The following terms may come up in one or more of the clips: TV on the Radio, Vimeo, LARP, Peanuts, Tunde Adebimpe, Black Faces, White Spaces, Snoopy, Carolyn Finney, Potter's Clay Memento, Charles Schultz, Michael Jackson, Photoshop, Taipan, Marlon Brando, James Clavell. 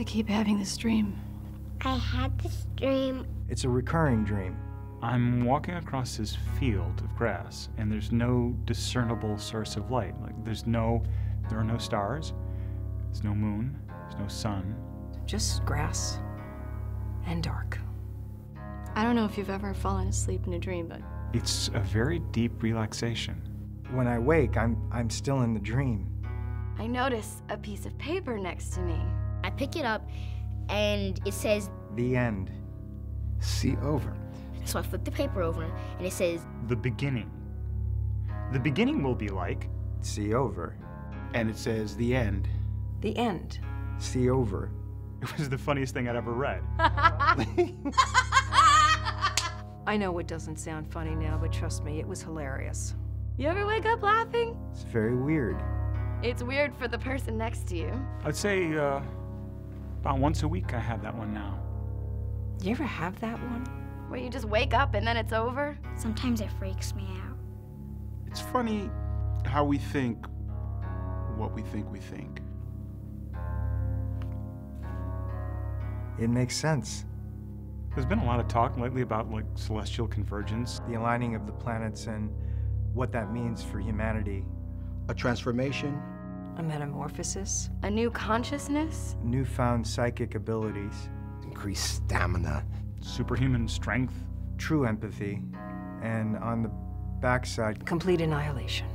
I keep having this dream. I had this dream. It's a recurring dream. I'm walking across this field of grass, and there's no discernible source of light. Like, there are no stars, there's no moon, there's no sun. Just grass and dark. I don't know if you've ever fallen asleep in a dream, but... It's a very deep relaxation. When I wake, I'm still in the dream. I notice a piece of paper next to me. I pick it up, and it says... The end. See over. So I flip the paper over, and it says... The beginning. The beginning will be like... See over. And it says the end. The end. See over. It was the funniest thing I'd ever read. I know it doesn't sound funny now, but trust me, it was hilarious. You ever wake up laughing? It's very weird. It's weird for the person next to you. I'd say about once a week I have that one now. You ever have that one? Where you just wake up and then it's over? Sometimes it freaks me out. It's funny how we think what we think we think. It makes sense. There's been a lot of talk lately about, like, celestial convergence. The aligning of the planets and what that means for humanity. A transformation. A metamorphosis. A new consciousness. Newfound psychic abilities. Increased stamina. Superhuman strength. True empathy. And on the backside... Complete annihilation.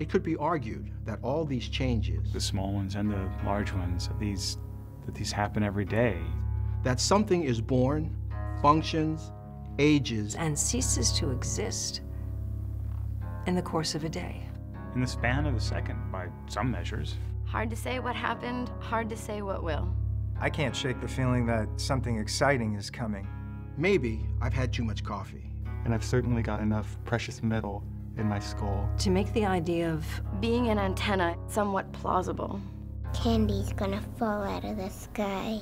It could be argued that all these changes... The small ones and the large ones, that these happen every day. That something is born, functions, ages... And ceases to exist in the course of a day. In the span of a second, by some measures. Hard to say what happened, hard to say what will. I can't shake the feeling that something exciting is coming. Maybe I've had too much coffee. And I've certainly got enough precious metal in my skull. To make the idea of being an antenna somewhat plausible. Candy's gonna fall out of the sky.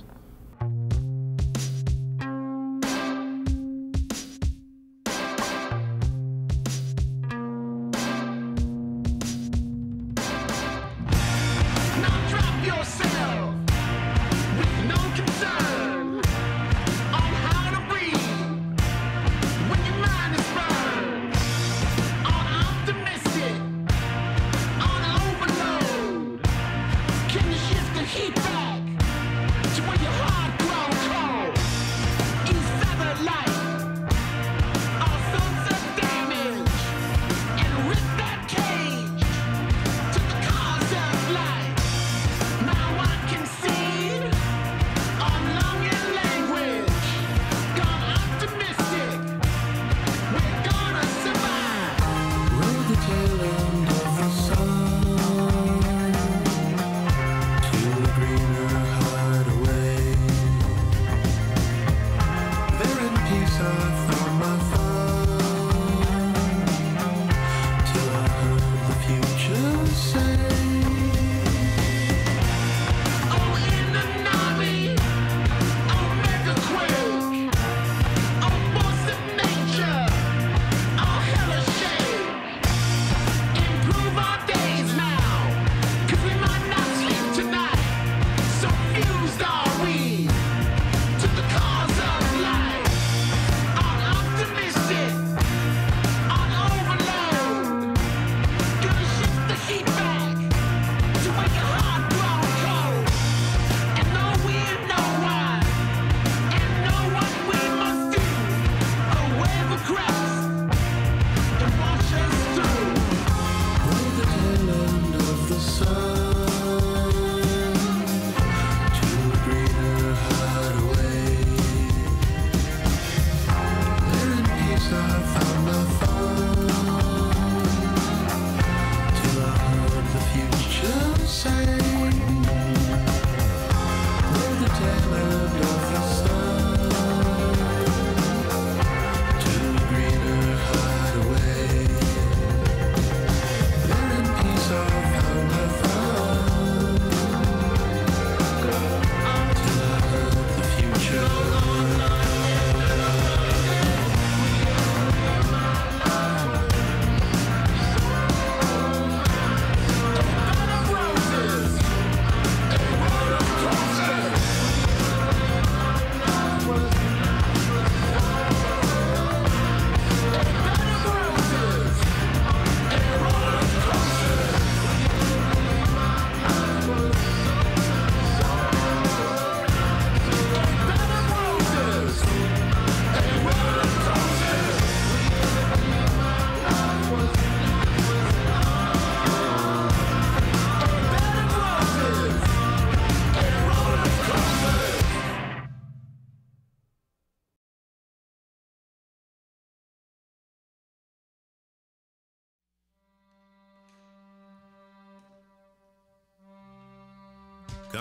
Confused are we to the cause of life?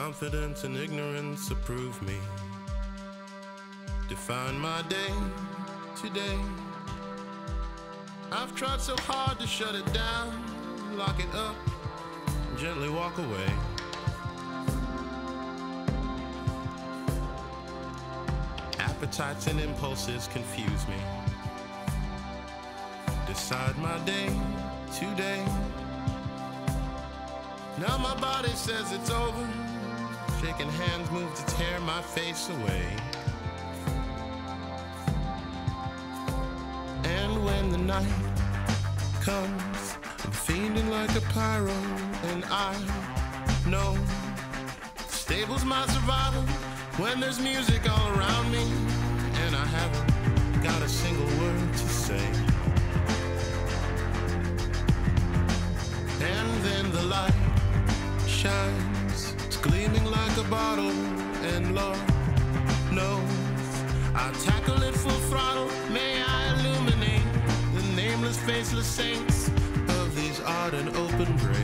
confidence and ignorance approve me. Define my day today. I've tried so hard to shut it down, lock it up, gently walk away. Appetites and impulses confuse me. Decide my day today. Now my body says it's over. Shaking hands move to tear my face away. And when the night comes, I'm fiending like a pyro. And I know stable's my survival. When there's music all around me, and I haven't got a single word to say. And then the light shines, it's gleaming like a bottle, and Lord knows I'll tackle it full throttle. May I illuminate the nameless, faceless saints of these odd and open graves.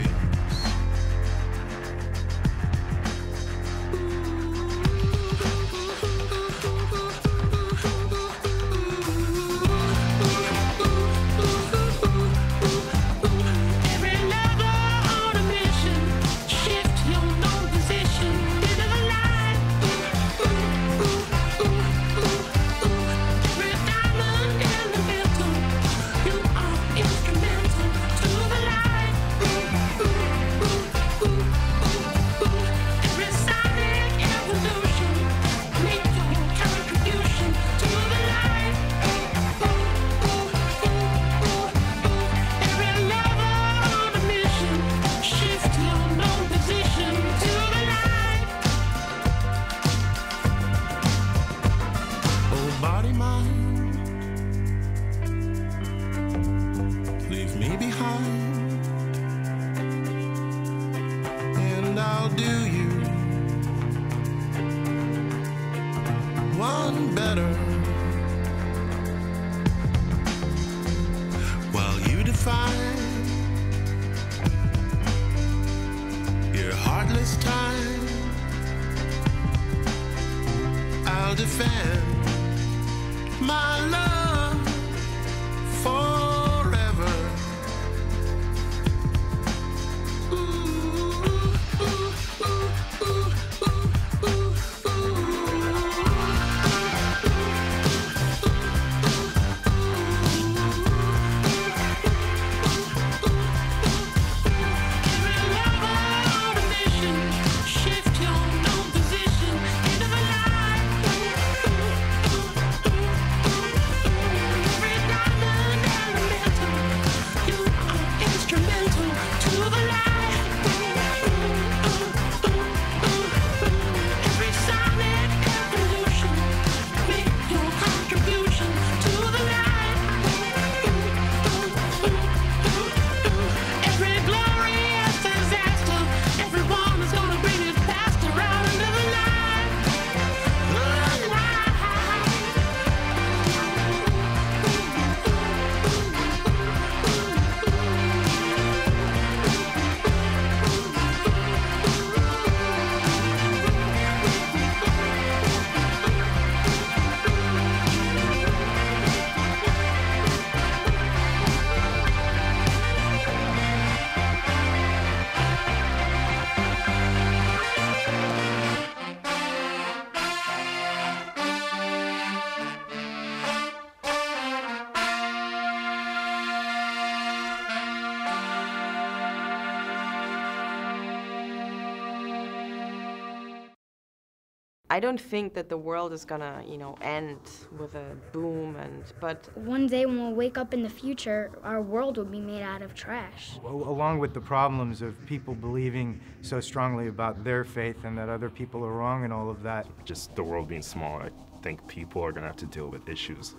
I don't think that the world is gonna, end with a boom but one day when we'll wake up in the future, our world will be made out of trash. Along with the problems of people believing so strongly about their faith and that other people are wrong and all of that. Just the world being smaller, I think people are gonna have to deal with issues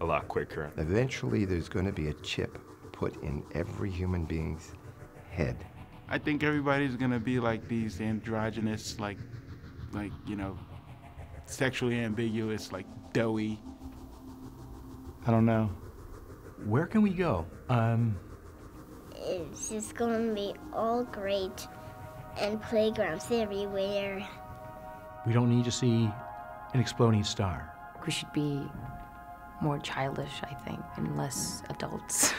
a lot quicker. Eventually there's gonna be a chip put in every human being's head. I think everybody's gonna be like these androgynous, sexually ambiguous, doughy. I don't know. Where can we go? It's just gonna be all great and playgrounds everywhere. We don't need to see an exploding star. We should be more childish, I think, and less adults.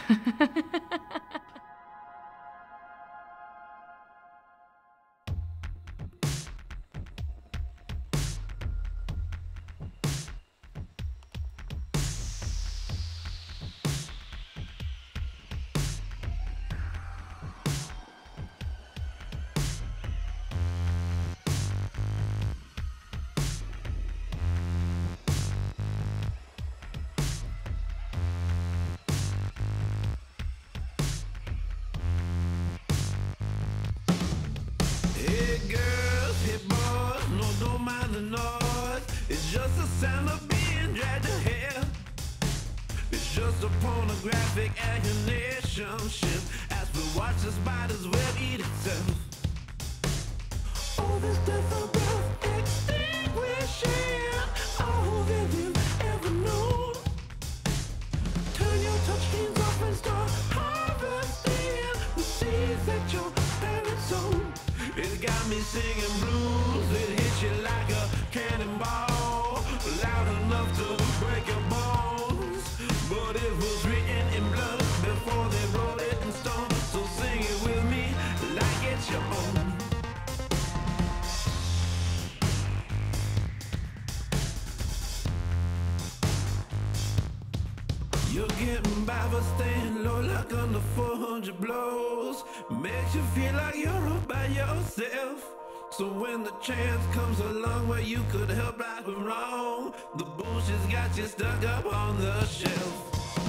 So when the chance comes along where you could help right or wrong, the bullshit's got you stuck up on the shelf.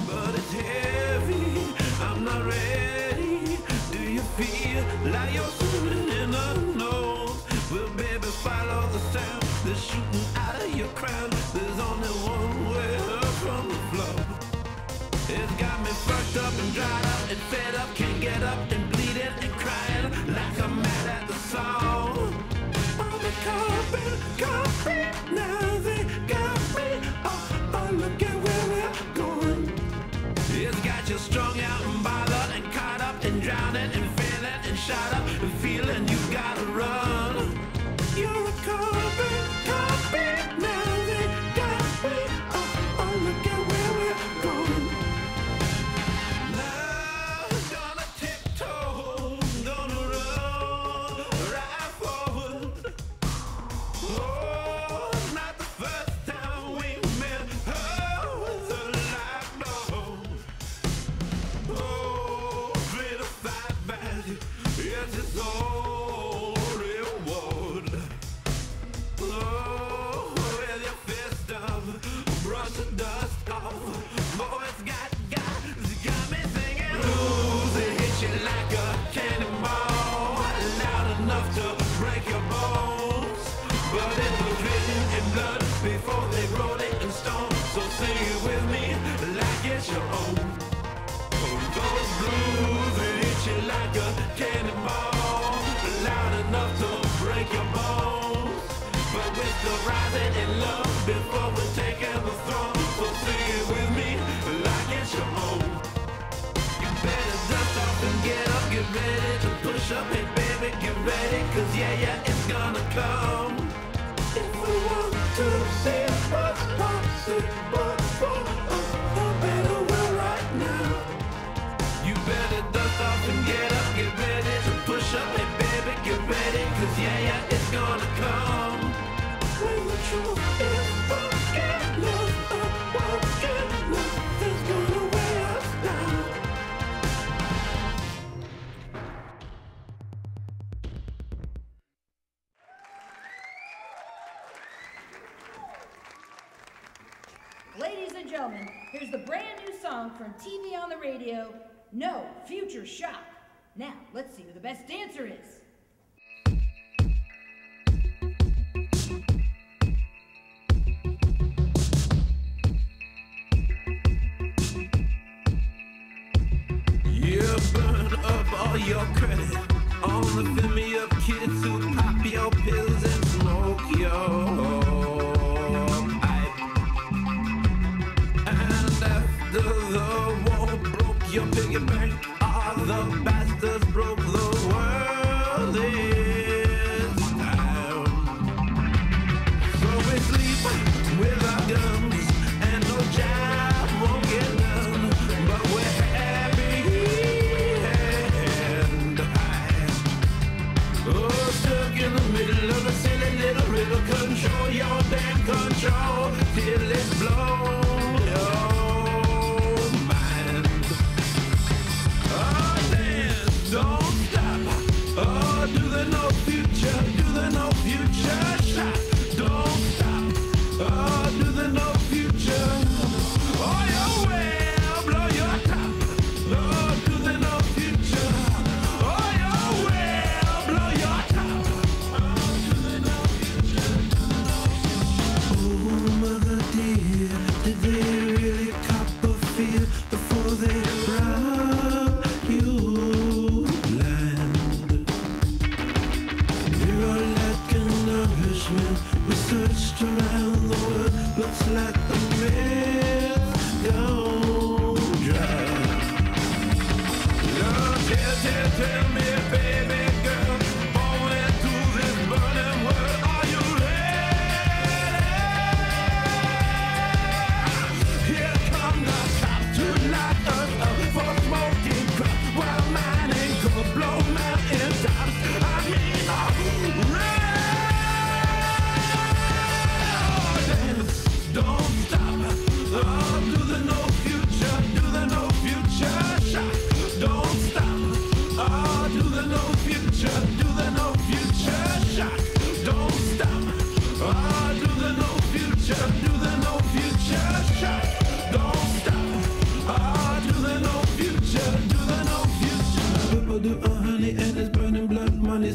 But it's heavy, I'm not ready. Do you feel like you're swimming in the unknown? Well, baby, follow the sound that's shooting out of your crown. There's only one way up from the floor. It's got me fucked up and dried up and fed up, can't get up and bleeding and crying like I'm mad at the song. All the carpet, now they got me up, but look at where we're going. It's got you strung out and bothered and caught up and drowning and feeling and shot up and feeling you gotta run. You're a carpet, now they got me up, but look at where we're going. From TV on the Radio, No Future Shock. Now, let's see who the best dancer is. You burn up all your credit, all the Vimeo kids who pop your pills and smoke your your piggy bank. All the bastards broke the world in.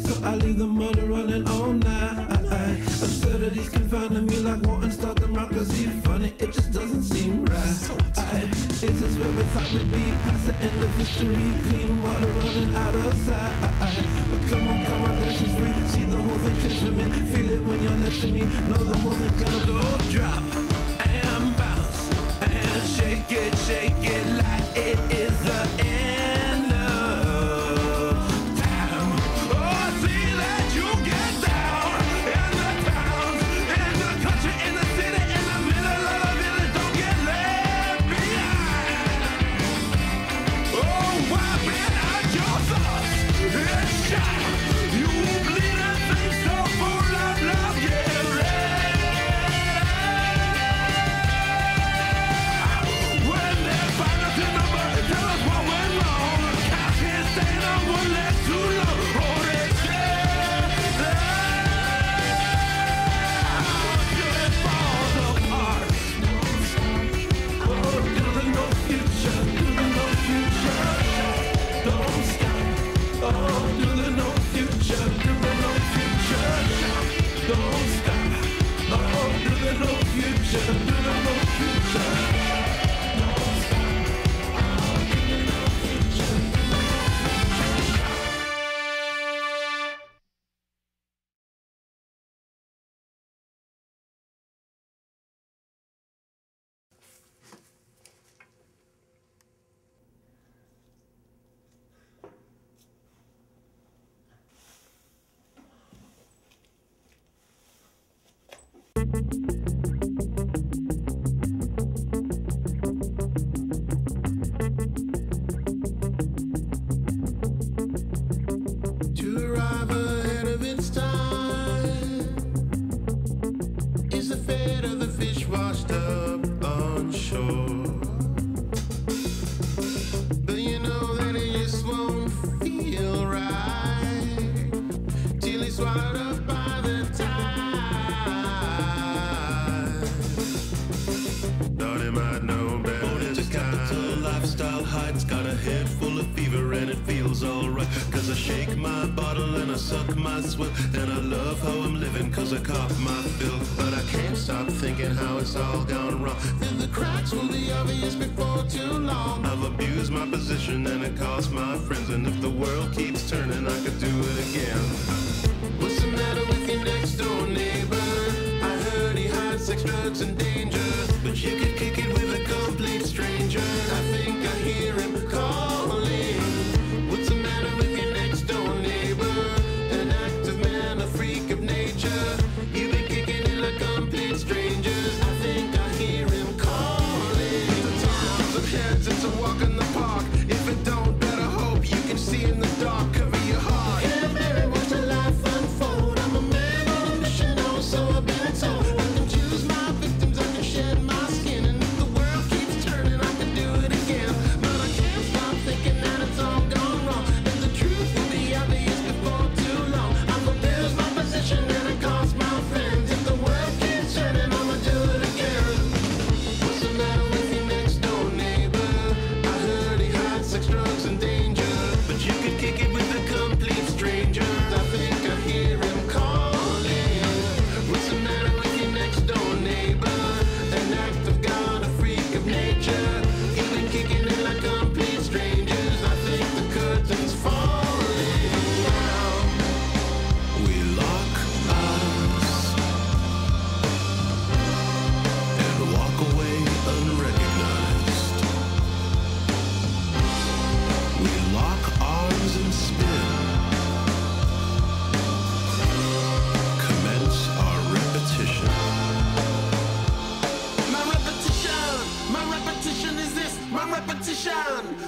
So I leave the money running all night. Absurdities confounding me like wanting to start them rock, cause he's funny, it just doesn't seem right. It's just where we thought we'd be, past the end of history, clean water running out of sight. But come on, this is free. See the whole thing transforming, feel it when you're next to me. Know the whole thing's gonna go drop and bounce and shake it like it is the end.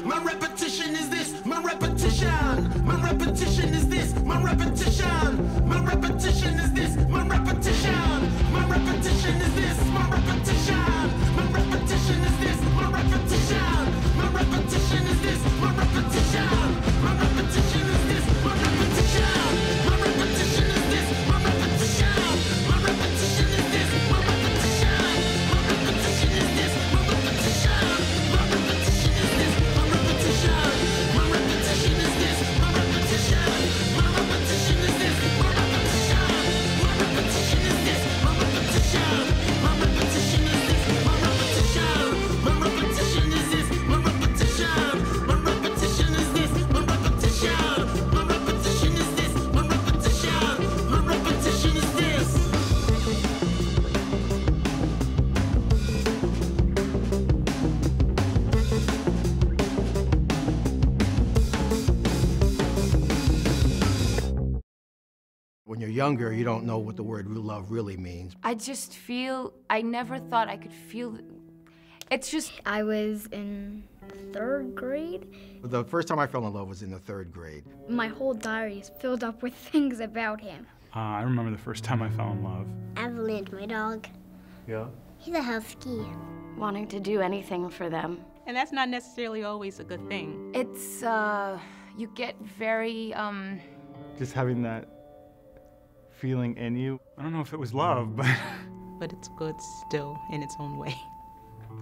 My repetition is this, my repetition, my repetition. When you're younger, you don't know what the word real love really means. I just feel, I never thought I could feel, it's just. I was in 3rd grade. The first time I fell in love was in the 3rd grade. My whole diary is filled up with things about him. I remember the first time I fell in love. Avalanche, my dog. Yeah? He's a husky. Wanting to do anything for them. And that's not necessarily always a good thing. It's, you get very, just having that feeling in you. I don't know if it was love, but... But it's good still in its own way.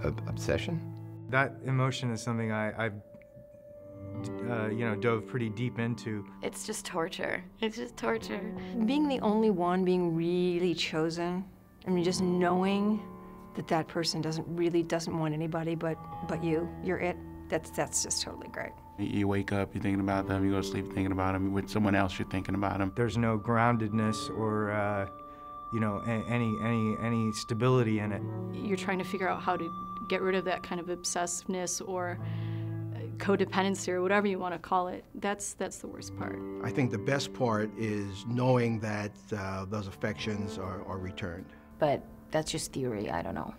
Obsession? That emotion is something I dove pretty deep into. It's just torture. It's just torture. Being the only one, being really chosen, I mean, just knowing that person really doesn't want anybody but you. You're it. That's just totally great. You wake up, you're thinking about them. You go to sleep thinking about them. With someone else, you're thinking about them. There's no groundedness or, any stability in it. You're trying to figure out how to get rid of that kind of obsessiveness or codependency or whatever you want to call it. That's the worst part. I think the best part is knowing that those affections are returned. But that's just theory, I don't know.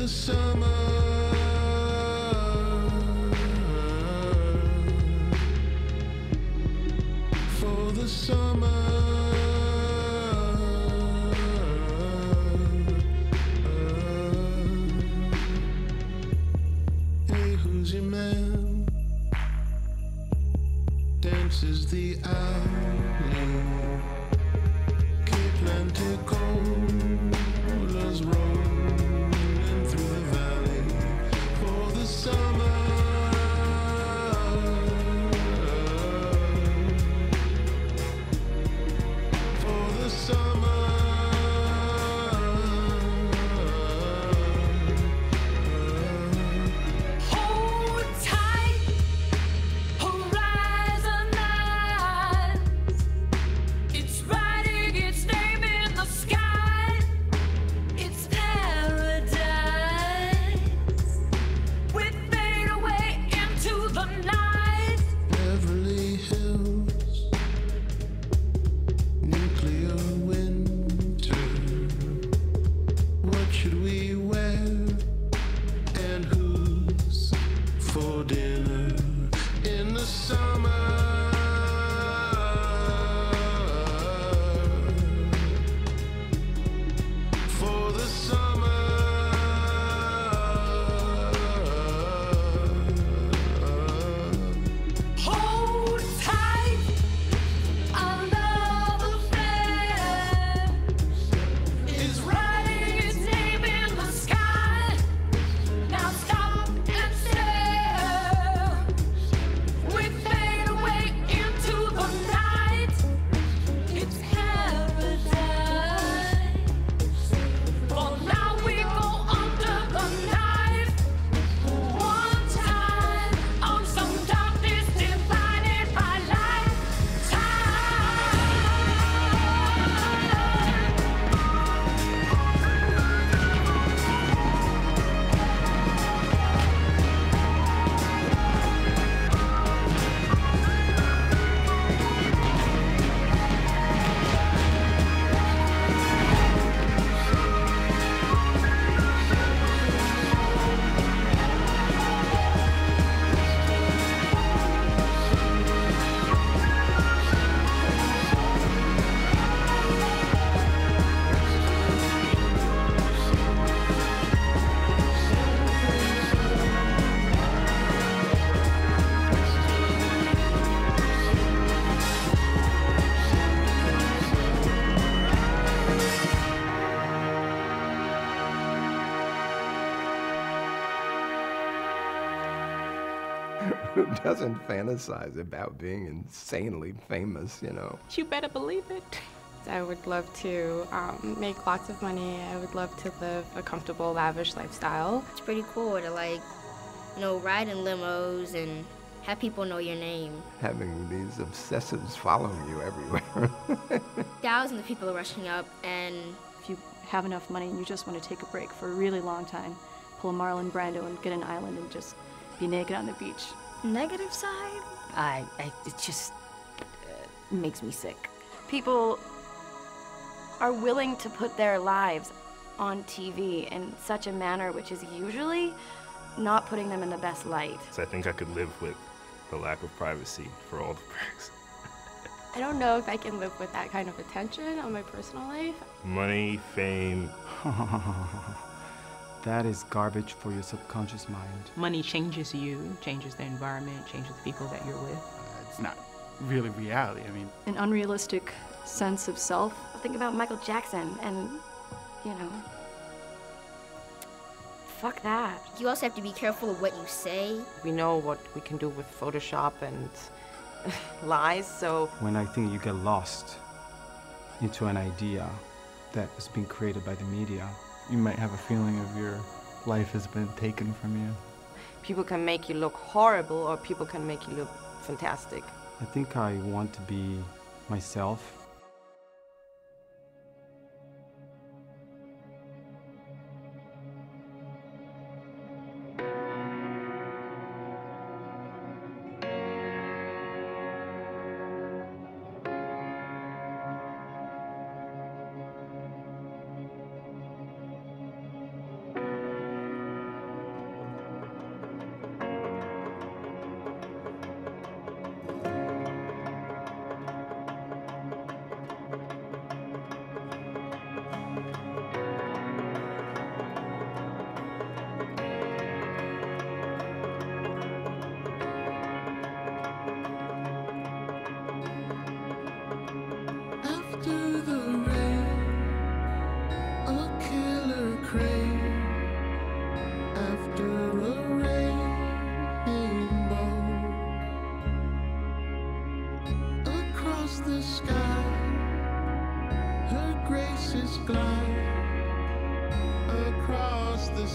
the summer. For the summer. Dances the hour, Atlantic colors rolling through the valley for the summer. For the summer. Who doesn't fantasize about being insanely famous, you know? You better believe it. I would love to make lots of money. I would love to live a comfortable, lavish lifestyle. It's pretty cool to, like, you know, ride in limos and have people know your name. Having these obsessives following you everywhere. Thousands of people are rushing up, and if you have enough money and you just want to take a break for a really long time, pull a Marlon Brando and get an island and just be naked on the beach. Negative side? It just makes me sick. People are willing to put their lives on TV in such a manner which is usually not putting them in the best light. So I think I could live with the lack of privacy for all the perks. I don't know if I can live with that kind of attention on my personal life. Money, fame. That is garbage for your subconscious mind. Money changes you, changes the environment, changes the people that you're with. It's not really reality, I mean. An unrealistic sense of self. Think about Michael Jackson and, you know, fuck that. You also have to be careful of what you say. We know what we can do with Photoshop and lies, so. When I think you get lost into an idea that was being created by the media, you might have a feeling of your life has been taken from you. People can make you look horrible, or people can make you look fantastic. I think I want to be myself.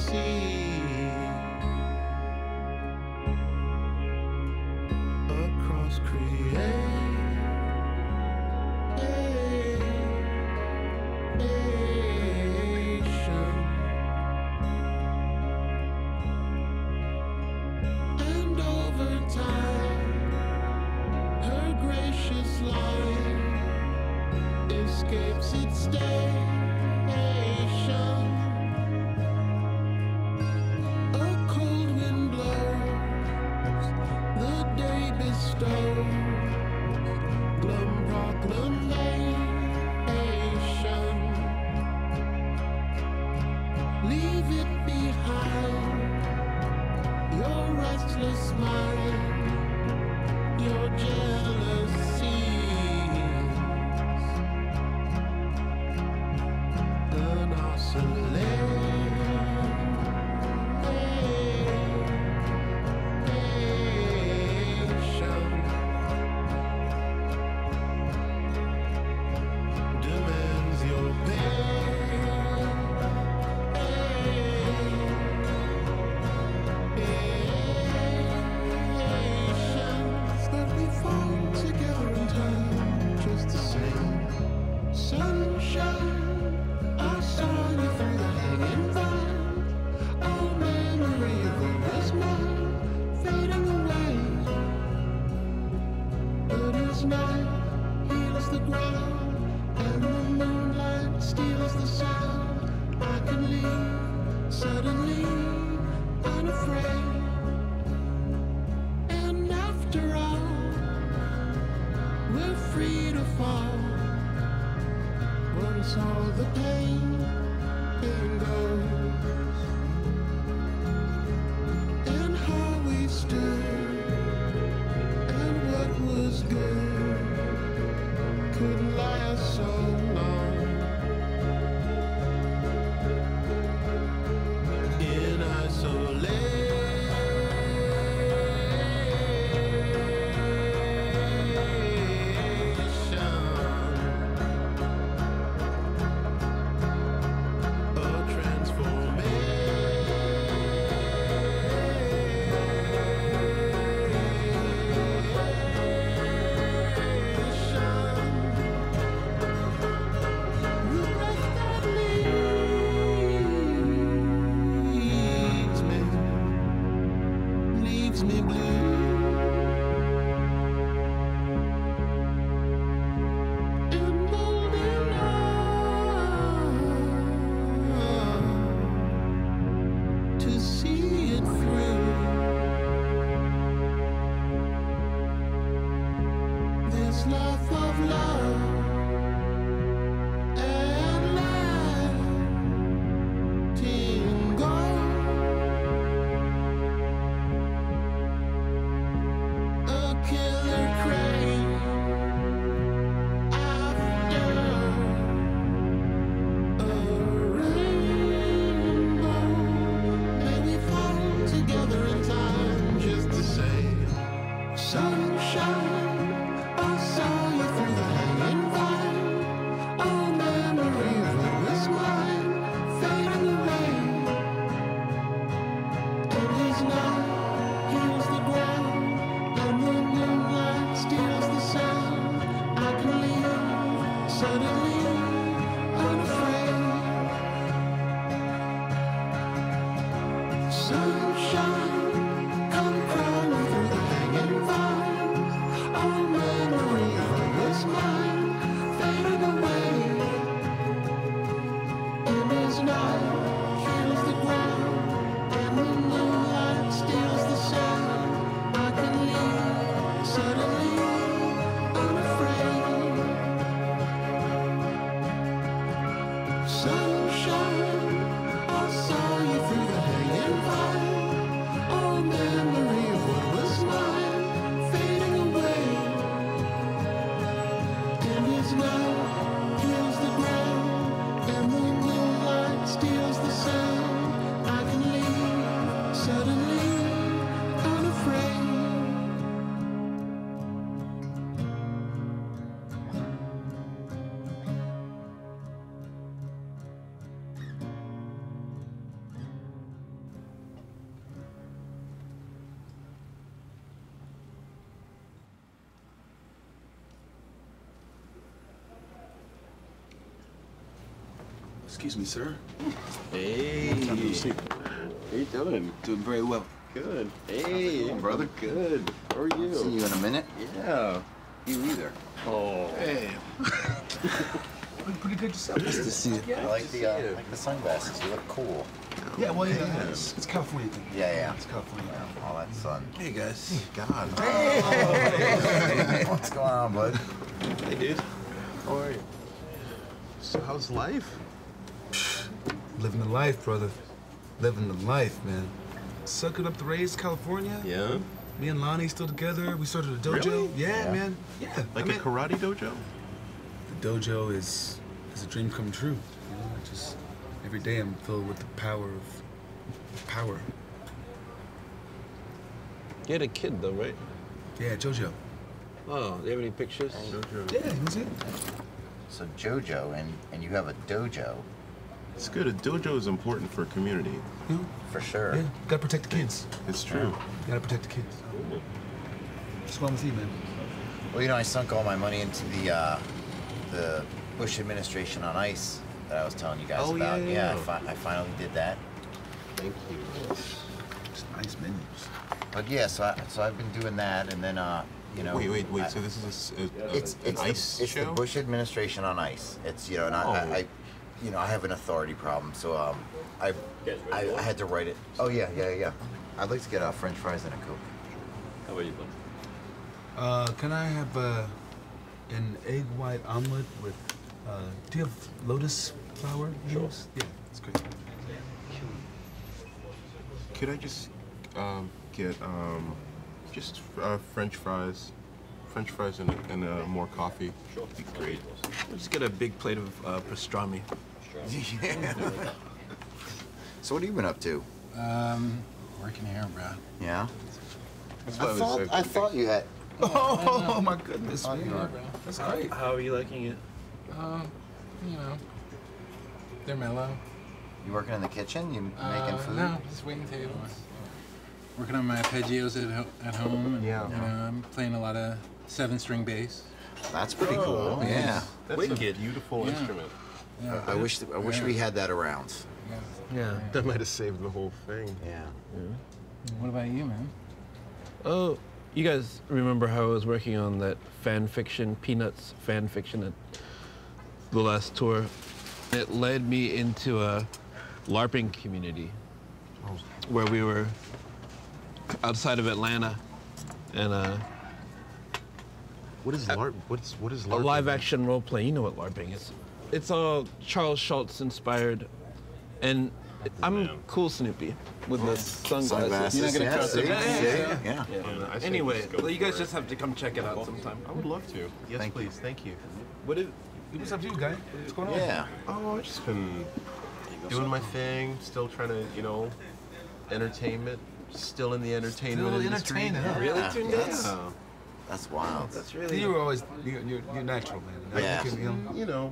see across creation. And over time, her gracious light escapes its station. Sunshine, I saw you through the hanging fire. Excuse me, sir. Hey. How you doing? Doing very well. Good. Hey. How's it going, brother? Good. How are you? See you in a minute. Yeah. You either. Oh. Hey. Pretty good yourself. Nice to see you. Yeah, I like the sunglasses. You look cool. Yeah, well, yeah, yeah. It's California thing. Yeah, yeah. It's California. Yeah. All that sun. Hey, guys. Hey, God. Hey. What's going on, bud? Hey, dude. How are you? So how's life? Living the life, brother. Living the life, man. Sucking up the rays, California. Yeah. Me and Lonnie still together. We started a dojo. Really? Yeah, yeah, man. Yeah. Like a karate dojo? The dojo is a dream come true. You know, just every day I'm filled with the power of power. You had a kid though, right? Yeah, Jojo. Oh, do you have any pictures? Jojo. Yeah, who's it? So Jojo and you have a dojo. It's good. A dojo is important for a community. Yeah. For sure. Yeah, gotta protect the kids. It's true. Yeah. Gotta protect the kids. Cool. What's wrong with you, man? Well, you know, I sunk all my money into the Bush administration on ice that I was telling you guys about. Yeah, yeah, yeah. I finally did that. Thank you. Just nice menus. But yeah, so I've been doing that, and then you know. Wait. So this is it's an ice show? It's the Bush administration on ice. It's you know, and I have an authority problem, so I had to write it. Oh yeah. I'd like to get French fries and a Coke. How about you, bud? Can I have an egg white omelet with, do you have lotus flower? Sure. Yeah, that's great. Could I just get just French fries and more coffee? Sure. That'd be great. I'll just get a big plate of pastrami. Yeah. So what have you been up to? Working here, bro. Yeah? I thought you had... Oh, my goodness, man. That's great. How are you liking it? You know, they're mellow. You working in the kitchen? You making food? No, just waiting tables. Working on my arpeggios at home. And, yeah. You know, I'm playing a lot of 7-string bass. That's pretty cool. Nice. Yeah. That's wicked. A beautiful instrument. Yeah. I wish we had that around. Yeah. That might have saved the whole thing. Yeah. What about you, man? Oh. You guys remember how I was working on that fan fiction, Peanuts fan fiction at the last tour? It led me into a LARPing community where we were outside of Atlanta. And what is LARP? What is LARPing? A live action role play. You know what LARPing is. It's all Charles Schultz inspired. And I'm cool Snoopy. With the sunglasses. You're not going to trust it. Yeah. Anyway, you guys just have to come check it out sometime. I would love to. Yes, please. Thank you. What's up to you, guy? What's going on? Yeah. Oh, I've just been doing my thing, still trying to, you know, entertainment. Still in the entertainment industry. Really? Tunde? That's wild. That's really... You were always... You're natural, man. Yeah. You know...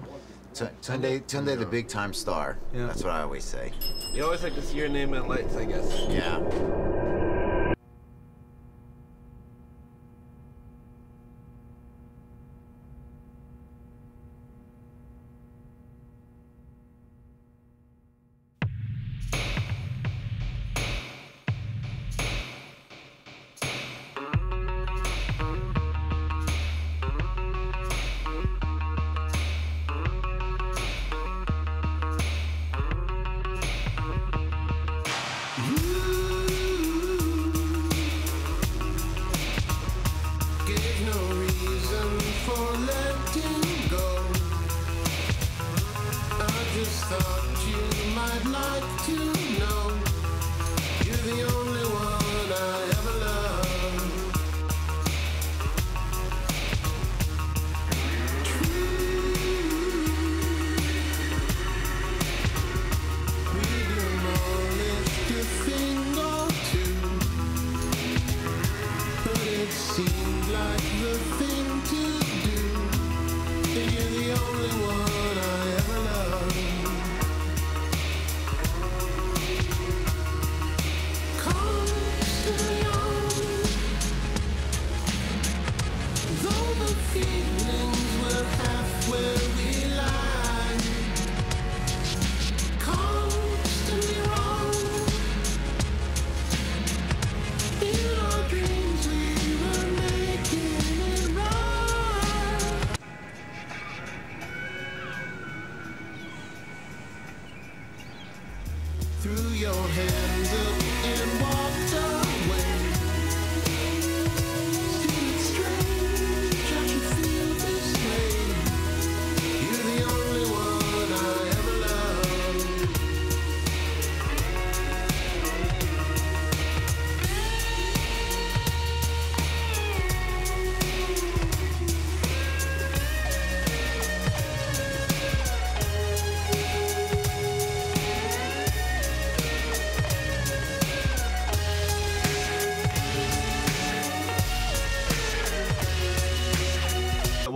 Tunde, the big time star. Yeah. That's what I always say. You always like to see your name in lights, I guess. Yeah.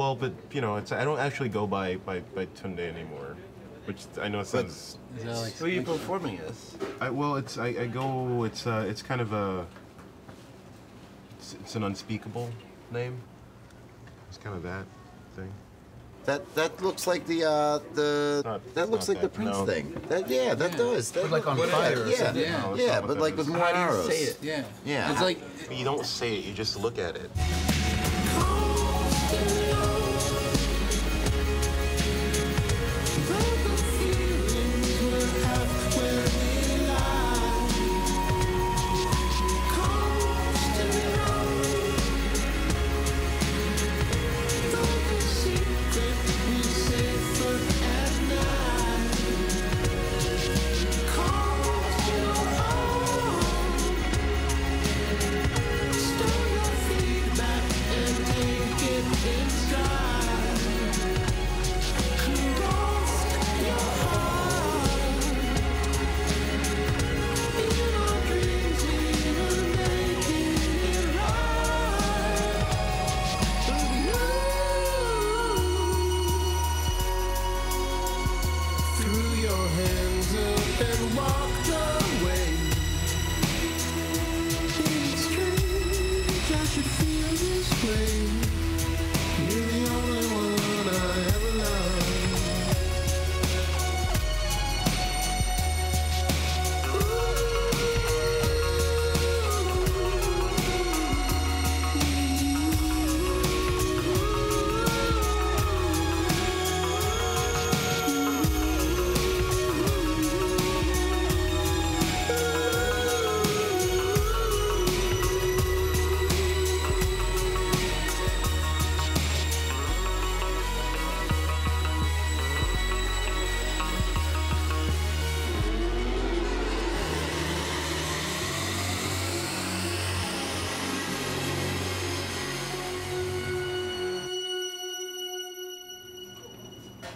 well, but you know, it's, I don't actually go by Tunde anymore, which I know sounds. Like, who are you performing as? It's kind of a. It's an unspeakable name. It's kind of that thing. That looks like the that looks like the Prince thing. That does. But like on fire. Yeah, but like with more arrows. Say it. Yeah. It's like you don't say it. You just look at it.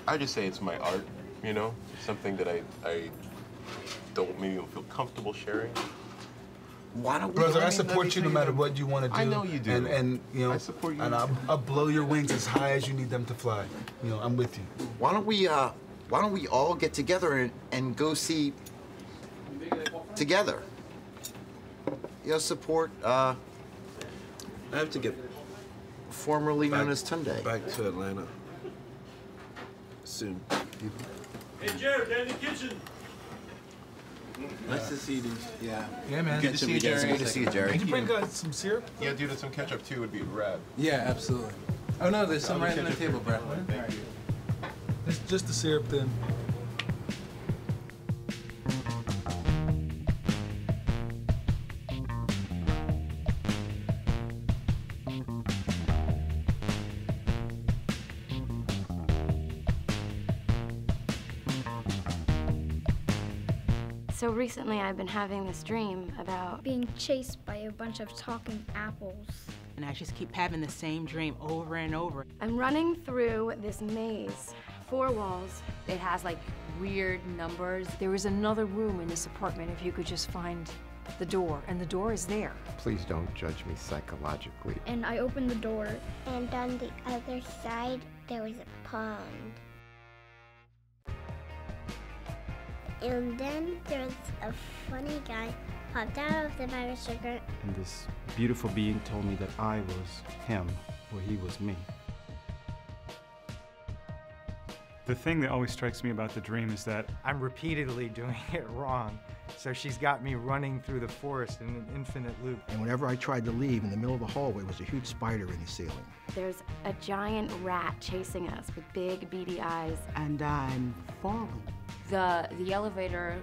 I just say it's my art, you know? It's something that I don't maybe feel comfortable sharing. Why don't we I support you no matter what you want to do. I know you do. And you know, I support you. And I'll blow your wings as high as you need them to fly. You know, I'm with you. Why don't we all get together and go see together? You know, support I have to get formerly known as Tunde. Back to Atlanta. Soon. Hey Jared, down in the kitchen. Nice to see you. Yeah. Yeah, man. Good to see you, Jared. Good to see you, Jared. Can you bring some syrup? Yeah, dude, and some ketchup too would be rad. Yeah, absolutely. Oh no, there's some right on the table, Brad. Thank you. It's just the syrup then. So recently I've been having this dream about being chased by a bunch of talking apples. And I just keep having the same dream over and over. I'm running through this maze, 4 walls. It has like weird numbers. There was another room in this apartment if you could just find the door, and the door is there. Please don't judge me psychologically. And I opened the door. And on the other side, there was a pond. And then there's a funny guy popped out of the bag of sugar. And this beautiful being told me that I was him, or he was me. The thing that always strikes me about the dream is that I'm repeatedly doing it wrong. So she's got me running through the forest in an infinite loop. And whenever I tried to leave, in the middle of the hallway was a huge spider in the ceiling. There's a giant rat chasing us with big, beady eyes. And I'm falling. The elevator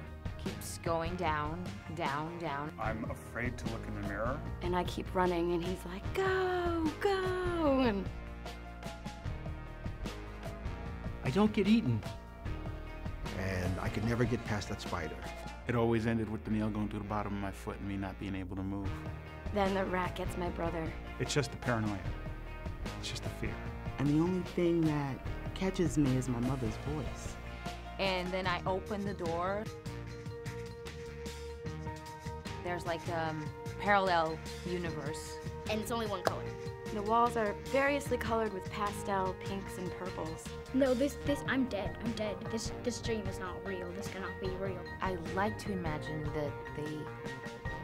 keeps going down, down, down. I'm afraid to look in the mirror. And I keep running, and he's like, go, go, and... I don't get eaten. And I could never get past that spider. It always ended with the nail going through the bottom of my foot and me not being able to move. Then the rat gets my brother. It's just the paranoia. It's just the fear. And the only thing that catches me is my mother's voice. And then I open the door. There's like a parallel universe and it's only one color. The walls are variously colored with pastel pinks and purples. No, I'm dead. This dream is not real. This cannot be real. I like to imagine that they,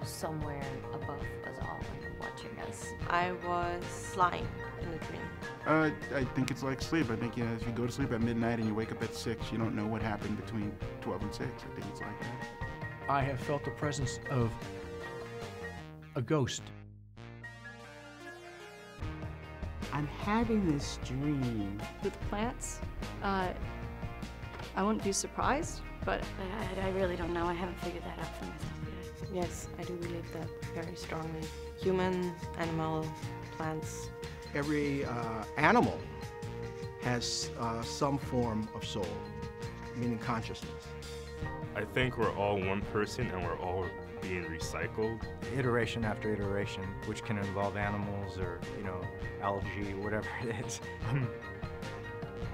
somewhere above us all, are watching us. I was flying in the dream. I think it's like sleep. I think, if you go to sleep at midnight and you wake up at 6, you don't know what happened between 12 and 6. I think it's like that. I have felt the presence of a ghost. I'm having this dream. With plants, I wouldn't be surprised, but I really don't know. I haven't figured that out for myself yet. Yes, I do believe that very strongly. Human, animal, plants. Every animal has some form of soul, meaning consciousness. I think we're all one person and we're all being recycled. Iteration after iteration, which can involve animals or, algae, whatever it is. I'm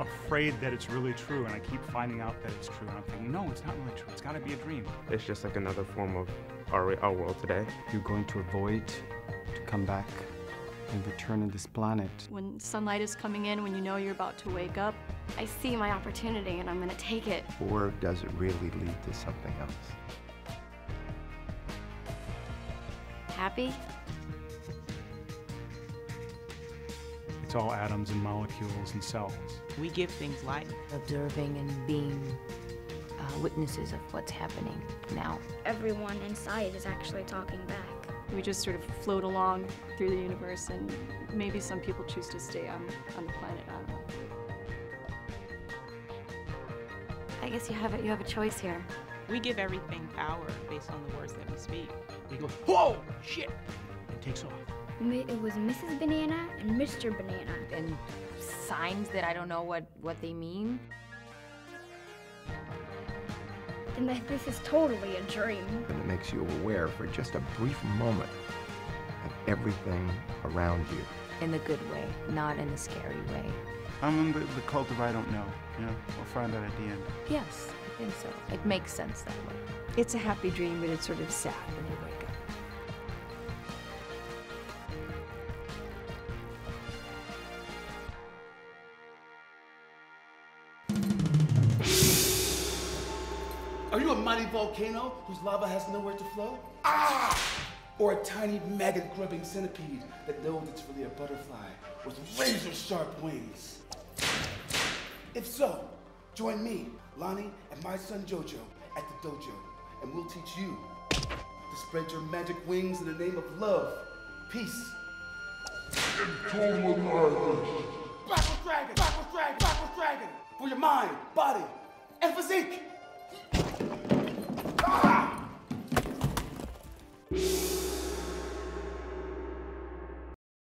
afraid that it's really true, and I keep finding out that it's true, and I'm thinking, no, it's not really true, it's gotta be a dream. It's just like another form of our world today. You're going to a void, to come back, and return to this planet. When sunlight is coming in, when you know you're about to wake up, I see my opportunity, and I'm gonna take it. Or does it really lead to something else? Happy? It's all atoms and molecules and cells. We give things life. Observing and being witnesses of what's happening now. Everyone inside is actually talking back. We just sort of float along through the universe, and maybe some people choose to stay on the planet. I don't know. I guess you have a choice here. We give everything power based on the words that we speak. He goes, whoa, shit, and takes off. It was Mrs. Banana and Mr. Banana. And signs that I don't know what they mean. And this is totally a dream. And it makes you aware for just a brief moment of everything around you. In the good way, not in the scary way. I'm in the cult of I don't know, We'll find out at the end. Yes, I think so. It makes sense that way. It's a happy dream, but it's sort of sad when you wake up. Are you a mighty volcano whose lava has nowhere to flow? Ah! Or a tiny maggot-grubbing centipede that knows it's really a butterfly with razor-sharp wings? If so, join me, Lonnie, and my son Jojo at the dojo, and we'll teach you to spread your magic wings in the name of love, peace, and tolerance. Black with dragon, for your mind, body, and physique.